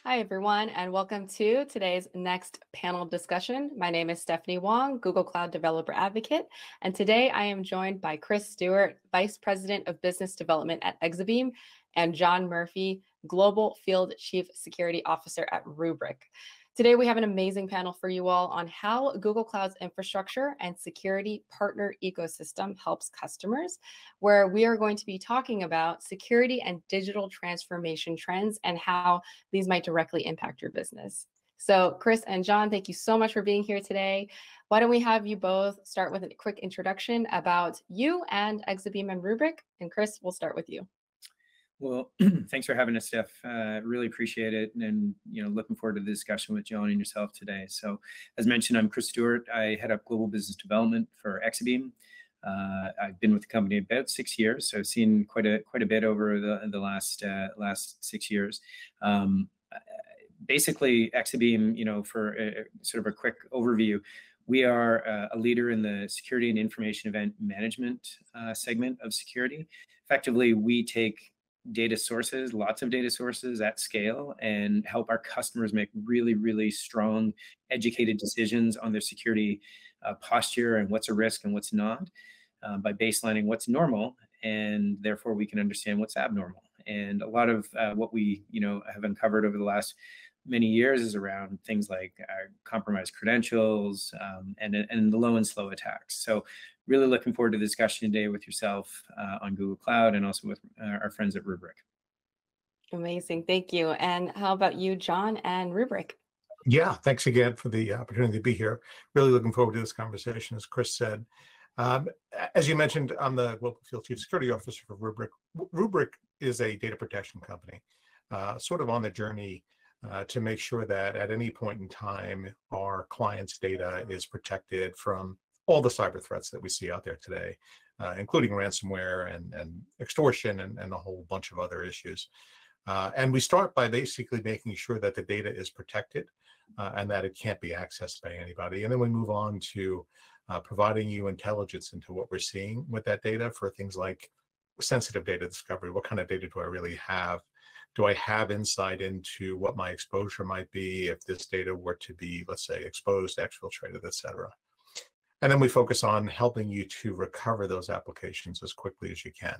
Hi, everyone, and welcome to today's next panel discussion. My name is Stephanie Wong, Google Cloud Developer Advocate, and today I am joined by Chris Stewart, Vice President of Business Development at Exabeam, and John Murphy, Global Field Chief Security Officer at Rubrik. Today, we have an amazing panel for you all on how Google Cloud's infrastructure and security partner ecosystem helps customers, where we are going to be talking about security and digital transformation trends and how these might directly impact your business. So Chris and John, thank you so much for being here today. Why don't we have you both start with a quick introduction about you and Exabeam and Rubrik, and Chris, we'll start with you. Well, thanks for having us, Steph. Really appreciate it, and looking forward to the discussion with John and yourself today. So, as mentioned, I'm Chris Stewart. I head up global business development for Exabeam. I've been with the company about 6 years, so I've seen quite a bit over the last 6 years. Basically, Exabeam, for sort of a quick overview, we are a leader in the security and information event management segment of security. Effectively, we take data sources, lots of data sources at scale, and help our customers make really, really strong, educated decisions on their security posture and what's a risk and what's not by baselining what's normal, and therefore we can understand what's abnormal. And a lot of what we have uncovered over the last many years is around things like compromised credentials and the low and slow attacks. So really looking forward to the discussion today with yourself on Google Cloud and also with our friends at Rubrik. Amazing, thank you. And how about you, John, and Rubrik? Yeah, thanks again for the opportunity to be here. Really looking forward to this conversation, as Chris said. As you mentioned, I'm the Global Field Chief Security Officer for Rubrik. Rubrik is a data protection company, sort of on the journey to make sure that at any point in time, our clients' data is protected from all the cyber threats that we see out there today, including ransomware and extortion and a whole bunch of other issues. And we start by basically making sure that the data is protected and that it can't be accessed by anybody. And then we move on to providing you intelligence into what we're seeing with that data for things like sensitive data discovery. What kind of data do I really have? Do I have insight into what my exposure might be if this data were to be, let's say, exposed, exfiltrated, et cetera? And then we focus on helping you to recover those applications as quickly as you can.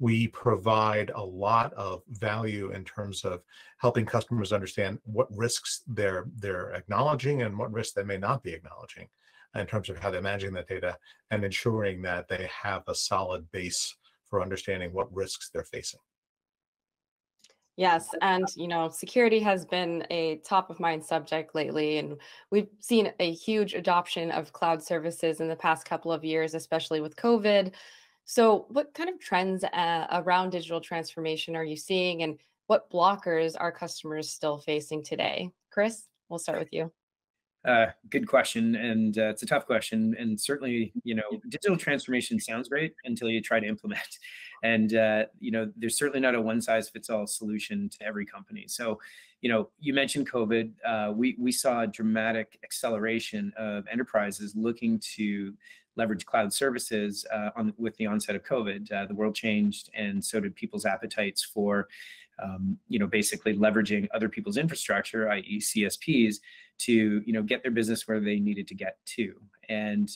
We provide a lot of value in terms of helping customers understand what risks they're acknowledging and what risks they may not be acknowledging in terms of how they're managing that data and ensuring that they have a solid base for understanding what risks they're facing. Yes, and security has been a top of mind subject lately, and we've seen a huge adoption of cloud services in the past couple of years, especially with COVID. So what kind of trends around digital transformation are you seeing, and what blockers are customers still facing today? Chris, we'll start with you. Good question, and it's a tough question, and certainly, digital transformation sounds great until you try to implement, and there's certainly not a one-size-fits-all solution to every company. So, you mentioned COVID. We saw a dramatic acceleration of enterprises looking to leverage cloud services with the onset of COVID. The world changed, and so did people's appetites for, basically leveraging other people's infrastructure, i.e. CSPs, to get their business where they needed to get to. And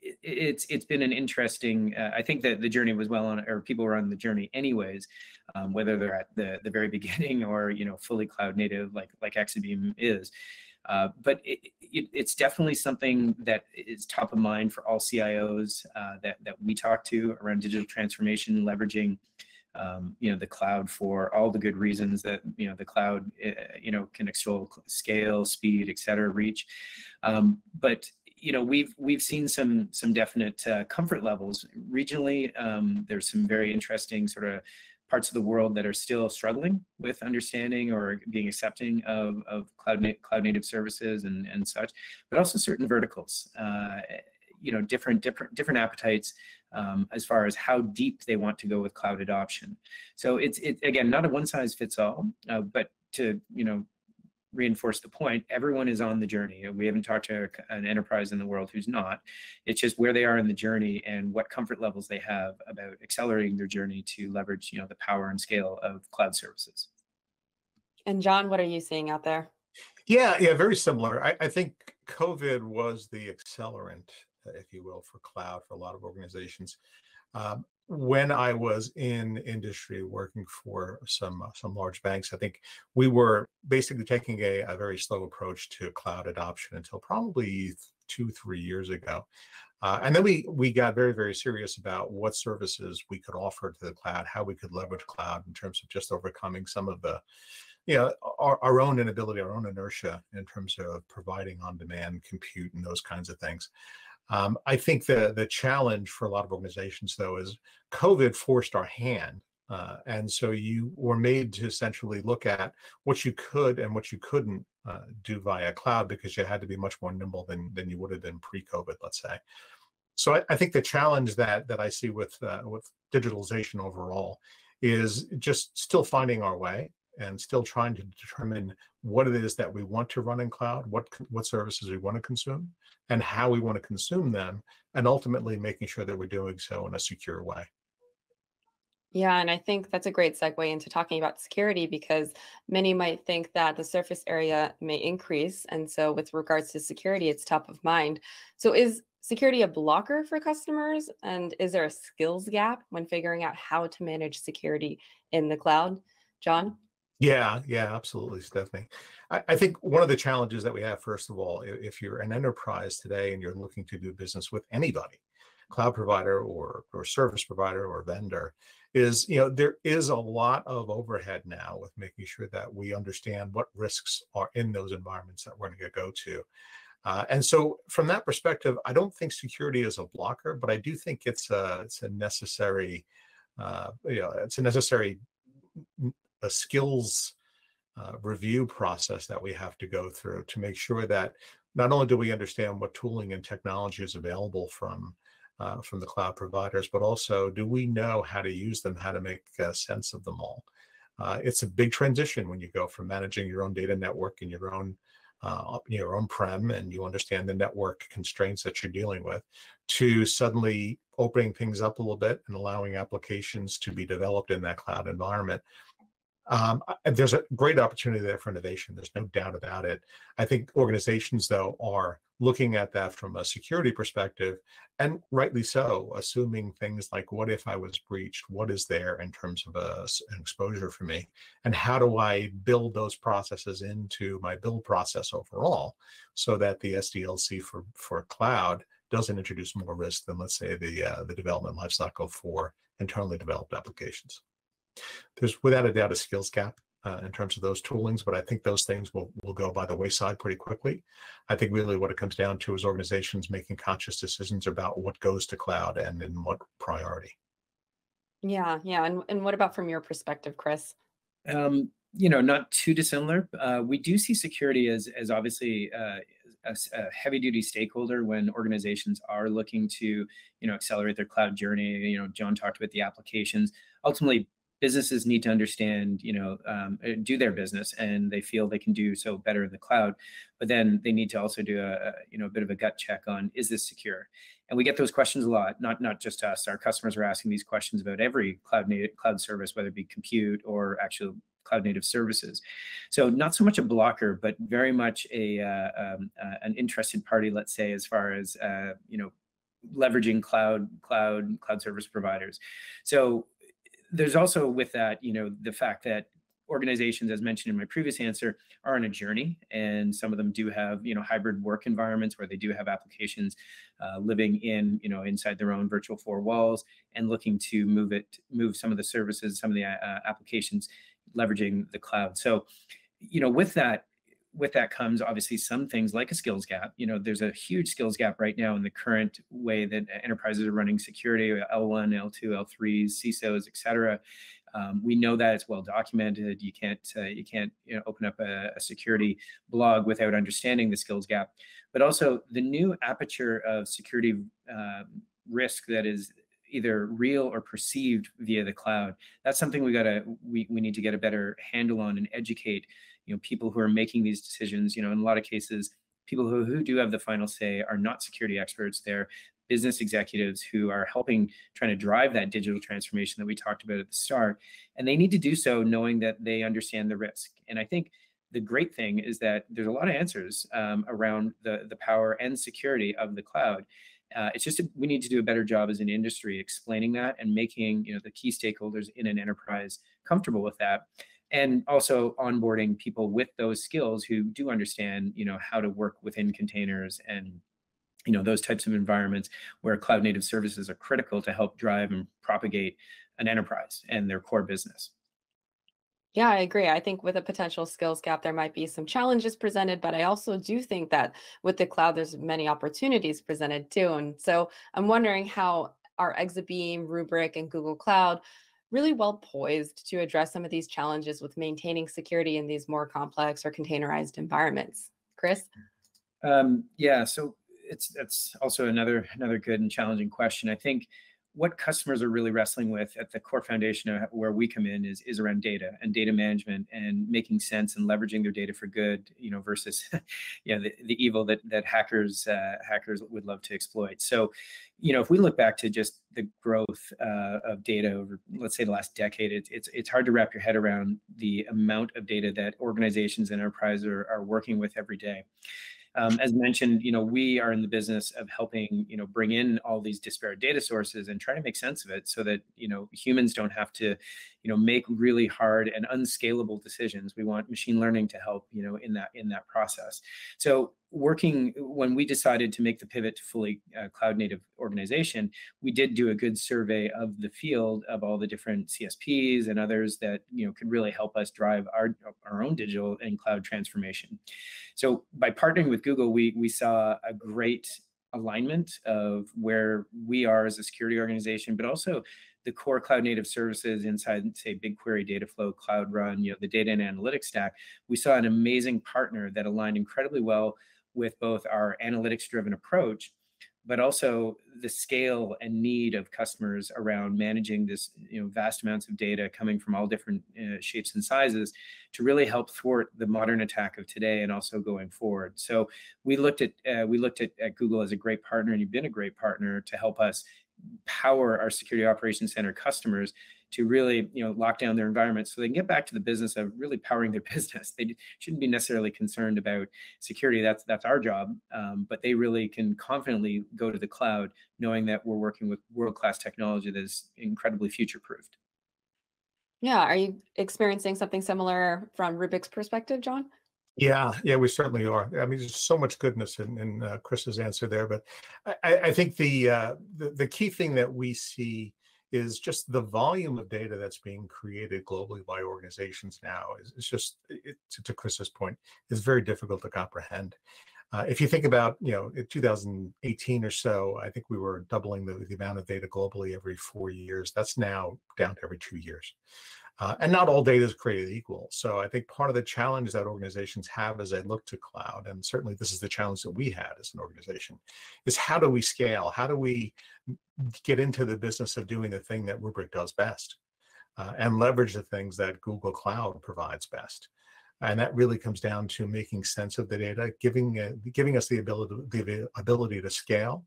it's been an interesting, I think that the journey was well on, or people were on the journey anyways, whether they're at the very beginning or fully cloud native like Exabeam is. But it's definitely something that is top of mind for all CIOs that we talk to around digital transformation, leveraging the cloud for all the good reasons that the cloud can extol scale, speed, et cetera, reach. But we've seen some definite comfort levels regionally. There's some very interesting sort of parts of the world that are still struggling with understanding or being accepting of cloud native services and such, but also certain verticals, different appetites as far as how deep they want to go with cloud adoption. So it's again, not a one size fits all, but to reinforce the point, everyone is on the journey. We haven't talked to an enterprise in the world who's not. It's just where they are in the journey and what comfort levels they have about accelerating their journey to leverage, you know, the power and scale of cloud services. And John, what are you seeing out there? Yeah, very similar. I think COVID was the accelerant, if you will, for cloud for a lot of organizations. When I was in industry working for some large banks, I think we were basically taking a very slow approach to cloud adoption until probably 2-3 years ago. And then we got very, very serious about what services we could offer to the cloud, how we could leverage cloud in terms of just overcoming some of the, you know, our own inability, our own inertia in terms of providing on-demand compute and those kinds of things. I think the challenge for a lot of organizations, though, is COVID forced our hand. And so you were made to essentially look at what you could and what you couldn't do via cloud, because you had to be much more nimble than you would have been pre-COVID, let's say. So I think the challenge that I see with digitalization overall is just still finding our way and still trying to determine what it is that we want to run in cloud, what services we want to consume, and how we want to consume them, and ultimately making sure that we're doing so in a secure way. Yeah, and I think that's a great segue into talking about security, because many might think that the surface area may increase. And so with regards to security, it's top of mind. So is security a blocker for customers? And is there a skills gap when figuring out how to manage security in the cloud? John? Yeah, absolutely, Stephanie. I think one of the challenges that we have, first of all, if you're an enterprise today and you're looking to do business with anybody, cloud provider or service provider or vendor, is, you know, there is a lot of overhead now with making sure that we understand what risks are in those environments that we're going to go to. And so from that perspective, I don't think security is a blocker, but I do think it's a necessary, a skills review process that we have to go through to make sure that not only do we understand what tooling and technology is available from the cloud providers, but also do we know how to use them, how to make sense of them all. It's a big transition when you go from managing your own data network and your own prem, and you understand the network constraints that you're dealing with, to suddenly opening things up a little bit and allowing applications to be developed in that cloud environment. There's a great opportunity there for innovation. There's no doubt about it. I think organizations, though, are looking at that from a security perspective, and rightly so, assuming things like, what if I was breached? What is there in terms of an exposure for me? And how do I build those processes into my build process overall so that the SDLC for cloud doesn't introduce more risk than, let's say, the development lifecycle for internally developed applications? There's without a doubt a skills gap in terms of those toolings, but I think those things will go by the wayside pretty quickly. I think really what it comes down to is organizations making conscious decisions about what goes to cloud and in what priority. Yeah. And what about from your perspective, Chris? Not too dissimilar. We do see security as obviously a heavy-duty stakeholder when organizations are looking to, accelerate their cloud journey. John talked about the applications. Ultimately, businesses need to understand, do their business, and they feel they can do so better in the cloud. But then they need to also do a bit of a gut check on, is this secure? And we get those questions a lot, not just us. Our customers are asking these questions about every cloud service, whether it be compute or actual cloud native services. So not so much a blocker, but very much an interested party, let's say, as far as, leveraging cloud service providers. So there's also with that, the fact that organizations, as mentioned in my previous answer, are on a journey, and some of them do have, hybrid work environments where they do have applications living in, inside their own virtual four walls, and looking to move some of the services, some of the applications, leveraging the cloud. So, with that comes obviously some things like a skills gap. There's a huge skills gap right now in the current way that enterprises are running security, L1, L2, L3s, CISOs, etc. We know that it's well documented. You can't open up a security blog without understanding the skills gap, but also the new aperture of security risk that is either real or perceived via the cloud. That's something we need to get a better handle on and educate, you know, people who are making these decisions. You know, in a lot of cases, people who do have the final say are not security experts. They're business executives who are helping, trying to drive that digital transformation that we talked about at the start. And they need to do so knowing that they understand the risk. And I think the great thing is that there's a lot of answers around the power and security of the cloud. It's just we need to do a better job as an industry explaining that and making, you know, the key stakeholders in an enterprise comfortable with that, and also onboarding people with those skills who do understand, you know, how to work within containers and, you know, those types of environments where cloud native services are critical to help drive and propagate an enterprise and their core business. Yeah, I agree. I think with a potential skills gap, there might be some challenges presented, but I also do think that with the cloud, there's many opportunities presented too. And so I'm wondering how our Exabeam, Rubrik, and Google Cloud really well poised to address some of these challenges with maintaining security in these more complex or containerized environments. Chris? Yeah, so that's also another good and challenging question. I think what customers are really wrestling with at the core foundation of where we come in is around data and data management and making sense and leveraging their data for good, you know, versus, you know, the evil that hackers would love to exploit. So, you know, if we look back to just the growth of data over, let's say, the last decade, it's hard to wrap your head around the amount of data that organizations and enterprises are working with every day. As mentioned, you know, we are in the business of helping, you know, bring in all these disparate data sources and try to make sense of it so that, you know, humans don't have to, you know, make really hard and unscalable decisions. We want machine learning to help, you know, in that process. So when we decided to make the pivot to fully cloud native organization, we did do a good survey of the field of all the different CSPs and others that, you know, could really help us drive our own digital and cloud transformation. So by partnering with Google, we saw a great alignment of where we are as a security organization, but also the core cloud native services inside, say, BigQuery, Dataflow, Cloud Run, you know, the data and analytics stack. We saw an amazing partner that aligned incredibly well with both our analytics-driven approach, but also the scale and need of customers around managing this, you know, vast amounts of data coming from all different shapes and sizes to really help thwart the modern attack of today and also going forward. So we looked at Google as a great partner, and you've been a great partner to help us power our Security Operations Center customers to really, you know, lock down their environment so they can get back to the business of really powering their business. They shouldn't be necessarily concerned about security. That's our job, but they really can confidently go to the cloud knowing that we're working with world-class technology that is incredibly future-proofed. Yeah, are you experiencing something similar from Rubrik's perspective, John? Yeah, we certainly are. I mean, there's so much goodness in Chris's answer there, but I think the key thing that we see is just the volume of data that's being created globally by organizations now. It's just, to Chris's point, is very difficult to comprehend. If you think about, you know, in 2018 or so, I think we were doubling the amount of data globally every 4 years. That's now down to every 2 years. And not all data is created equal. So I think part of the challenge that organizations have as they look to cloud, and certainly this is the challenge that we had as an organization, is how do we scale? How do we get into the business of doing the thing that Rubrik does best and leverage the things that Google Cloud provides best? And that really comes down to making sense of the data, giving us the ability to scale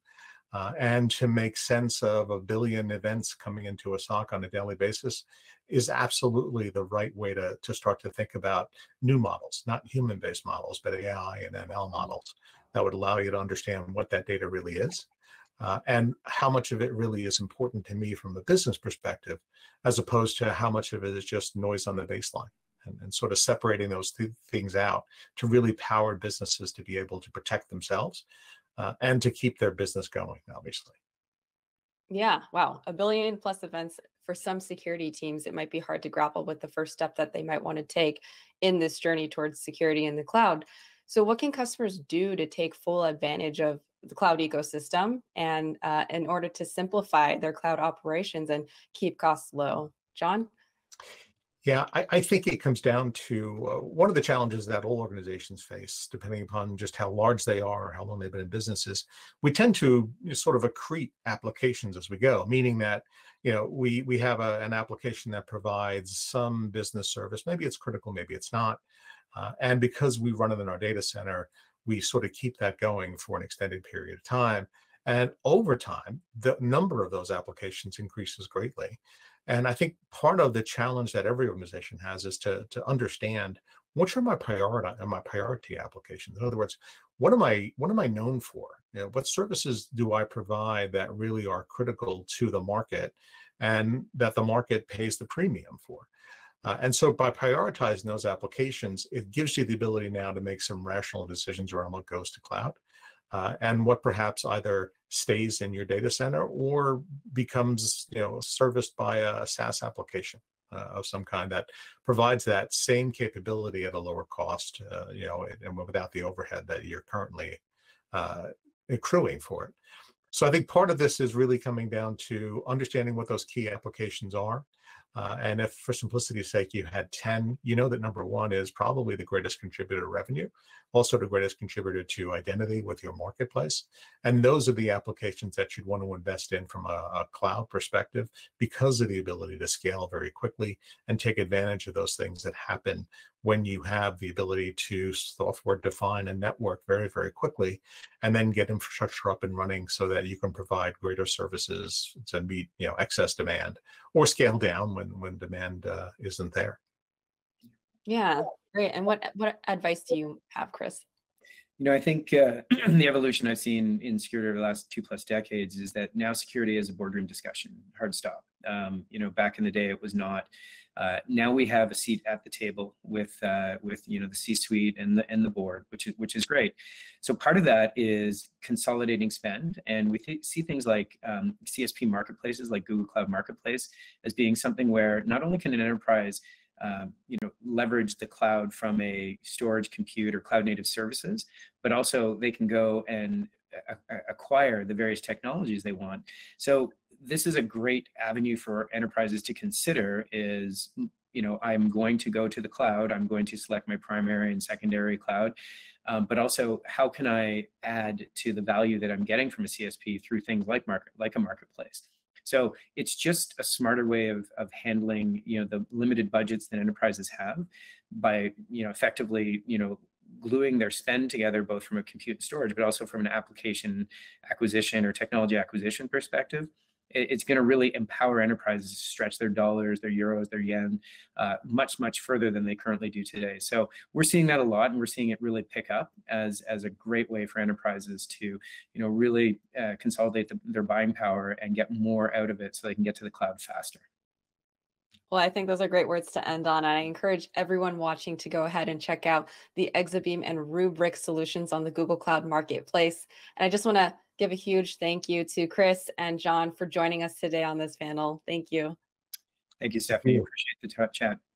and to make sense of a billion events coming into a SOC on a daily basis is absolutely the right way to start to think about new models, not human-based models, but AI and ML models that would allow you to understand what that data really is and how much of it really is important to me from a business perspective, as opposed to how much of it is just noise on the baseline. And sort of separating those two things out to really power businesses to be able to protect themselves and to keep their business going, obviously. Yeah, wow, a billion plus events. For some security teams, it might be hard to grapple with the first step that they might want to take in this journey towards security in the cloud. So what can customers do to take full advantage of the cloud ecosystem and in order to simplify their cloud operations and keep costs low? John? Yeah, I think it comes down to one of the challenges that all organizations face, depending upon just how large they are or how long they've been in business, is we tend to sort of accrete applications as we go, meaning that we have an application that provides some business service. Maybe it's critical, maybe it's not. And because we run it in our data center, we sort of keep that going for an extended period of time. And over time, the number of those applications increases greatly. And I think part of the challenge that every organization has is to understand, what are my priority applications? In other words, what am I known for? What services do I provide that really are critical to the market and that the market pays the premium for? And so by prioritizing those applications, it gives you the ability now to make some rational decisions around what goes to cloud and what perhaps either stays in your data center or becomes serviced by a SaaS application of some kind that provides that same capability at a lower cost, and without the overhead that you're currently accruing for it. So I think part of this is really coming down to understanding what those key applications are. And if, for simplicity's sake, you had 10, you know that number one is probably the greatest contributor to revenue, also the greatest contributor to identity with your marketplace. And those are the applications that you'd want to invest in from a cloud perspective because of the ability to scale very quickly and take advantage of those things that happen when you have the ability to software define a network very, very quickly, and then get infrastructure up and running so that you can provide greater services to meet excess demand or scale down when demand isn't there. Yeah, great. And what advice do you have, Chris? I think the evolution I've seen in security over the last 2+ decades is that now security is a boardroom discussion, hard stop. Back in the day, it was not. Now we have a seat at the table with the C-suite and the board, which is great. So part of that is consolidating spend, and we see things like CSP marketplaces, like Google Cloud Marketplace, as being something where not only can an enterprise leverage the cloud from a storage, compute, or cloud native services, but also they can go and acquire the various technologies they want. So this is a great avenue for enterprises to consider is, I'm going to go to the cloud, I'm going to select my primary and secondary cloud, but also how can I add to the value that I'm getting from a CSP through things like a marketplace. So it's just a smarter way of handling, the limited budgets that enterprises have by, effectively, gluing their spend together, both from a compute and storage, but also from an application acquisition or technology acquisition perspective. It's going to really empower enterprises to stretch their dollars, their euros, their yen much, much further than they currently do today. So we're seeing that a lot, and we're seeing it really pick up as a great way for enterprises to, really consolidate their buying power and get more out of it so they can get to the cloud faster. Well, I think those are great words to end on. I encourage everyone watching to go ahead and check out the Exabeam and Rubrik solutions on the Google Cloud Marketplace. And I just want to give a huge thank you to Chris and John for joining us today on this panel. Thank you. Thank you, Stephanie. Appreciate the chat.